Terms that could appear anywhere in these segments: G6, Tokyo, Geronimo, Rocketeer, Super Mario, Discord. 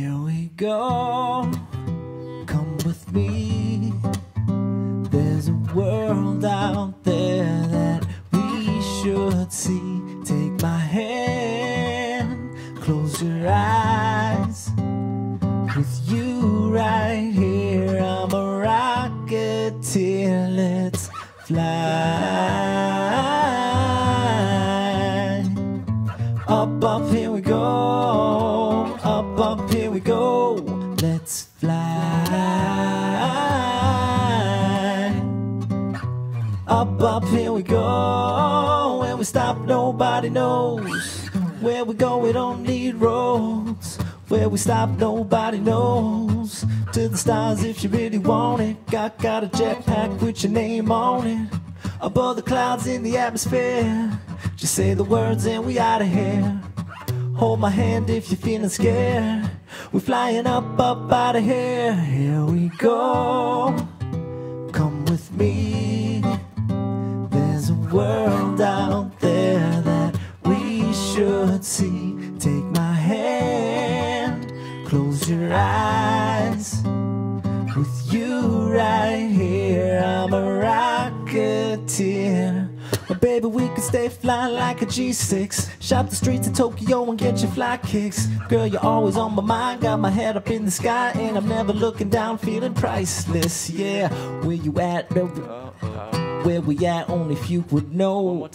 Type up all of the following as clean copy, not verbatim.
Here we go, come with me. There's a world out there that we should see. Take my hand, close your eyes. With you right here, I'm a rocketeer, let's fly. Up, up, here we go. Up, up, here we go. Let's fly. Up, up, here we go. Where we stop, nobody knows. Where we go, we don't need roads. Where we stop, nobody knows. To the stars if you really want it. Got a jetpack with your name on it. Above the clouds in the atmosphere. Just say the words and we outta here. Hold my hand if you're feeling scared. We're flying up, up outta here. Here we go, come with me. There's a world out there that we should see. Take my hand, close your eyes. With you right here, I'm a rocketeer. But baby, we can stay flying like a G6. Shop the streets of Tokyo and get your fly kicks. Girl, you're always on my mind. Got my head up in the sky and I'm never looking down, feeling priceless. Yeah, where you at? Where we at, only few would know.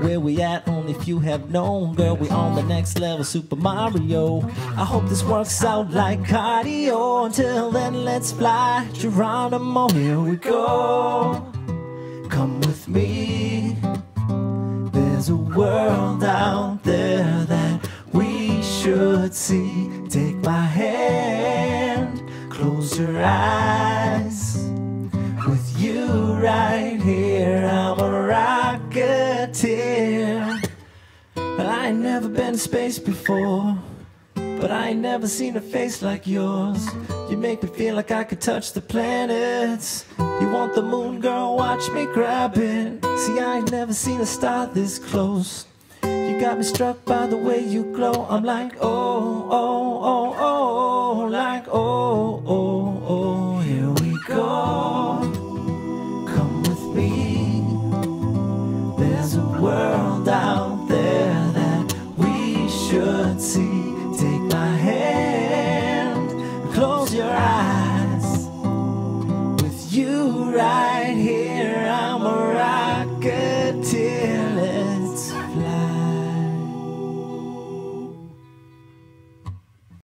Where we at, only few have known. Girl, we on the next level, Super Mario. I hope this works out like cardio. Until then, let's fly, Geronimo. Here we go, come with me. There's a world out there that we should see. Take my hand, close your eyes. With you right here, I'm a rocketeer. But I ain't never been to space before. But I ain't never seen a face like yours. You make me feel like I could touch the planets. You want the moon, girl, watch me grab it. See, I ain't never seen a star this close. You got me struck by the way you glow. I'm like, oh, oh, oh, oh, like, oh.